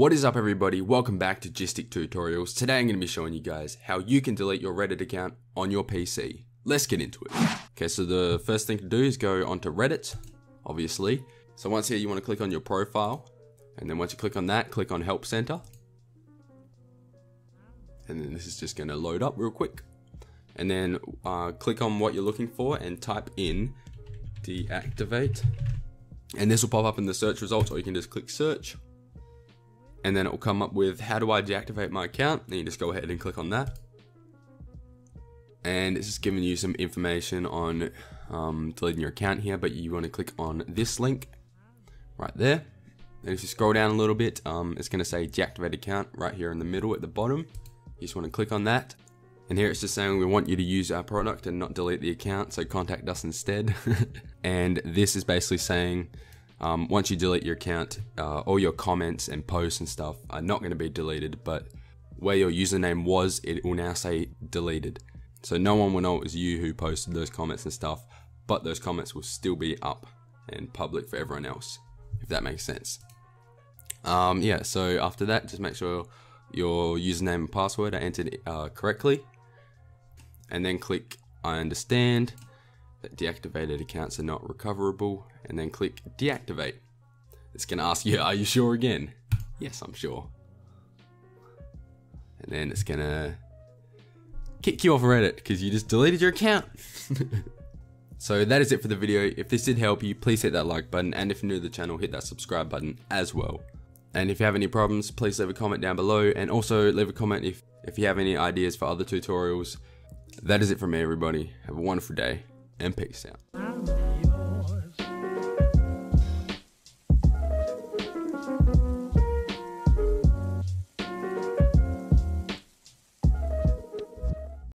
What is up everybody, welcome back to Gystic Tutorials. Today I'm going to be showing you guys how you can delete your Reddit account on your PC. Let's get into it. Okay, so the first thing to do is go onto Reddit, obviously. So once here you want to click on your profile, and then once you click on that, click on Help Center. And then this is just going to load up real quick. And then click on what you're looking for and type in deactivate. And this will pop up in the search results, or you can just click search. And then it will come up with, how do I deactivate my account? Then you just go ahead and click on that. And it's just giving you some information on deleting your account here, but you want to click on this link right there. And if you scroll down a little bit, it's going to say deactivate account right here in the middle at the bottom. You just want to click on that. And here it's just saying we want you to use our product and not delete the account, so contact us instead. And this is basically saying, once you delete your account, all your comments and posts and stuff are not going to be deleted, but where your username was, it will now say deleted. So no one will know it was you who posted those comments and stuff, but those comments will still be up and public for everyone else, if that makes sense. Yeah, so after that, just make sure your username and password are entered correctly, and then click I understand that deactivated accounts are not recoverable, and then click deactivate. It's gonna ask you, are you sure again? Yes, I'm sure. And then it's gonna kick you off Reddit because you just deleted your account. So that is it for the video. If this did help you, please hit that like button, and if you're new to the channel, hit that subscribe button as well. And if you have any problems, please leave a comment down below, and also leave a comment if you have any ideas for other tutorials. That is it from me everybody. Have a wonderful day. And peace out.